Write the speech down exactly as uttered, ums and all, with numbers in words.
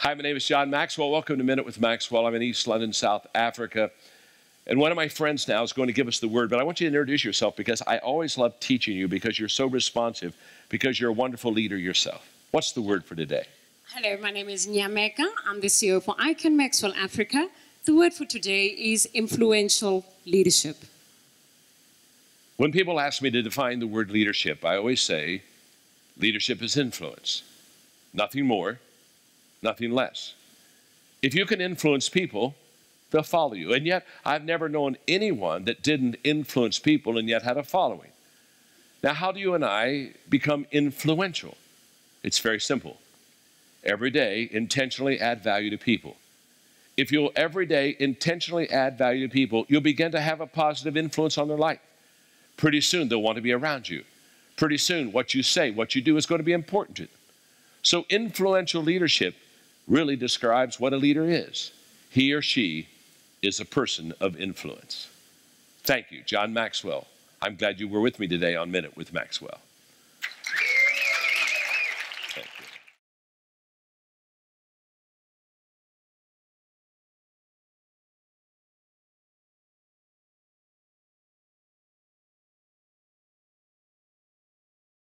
Hi, my name is John Maxwell. Welcome to Minute with Maxwell. I'm in East London, South Africa. And one of my friends now is going to give us the word, but I want you to introduce yourself because I always love teaching you because you're so responsive, because you're a wonderful leader yourself. What's the word for today? Hello, my name is Nyameka. I'm the C E O for I CAN Maxwell Africa. The word for today is influential leadership. When people ask me to define the word leadership, I always say leadership is influence, nothing more, nothing less. If you can influence people, they'll follow you. And yet, I've never known anyone that didn't influence people and yet had a following. Now, how do you and I become influential? It's very simple. Every day, intentionally add value to people. If you'll every day intentionally add value to people, you'll begin to have a positive influence on their life. Pretty soon, they'll want to be around you. Pretty soon, what you say, what you do is going to be important to them. So influential leadership really describes what a leader is. He or she is a person of influence. Thank you, John Maxwell. I'm glad you were with me today on Minute with Maxwell.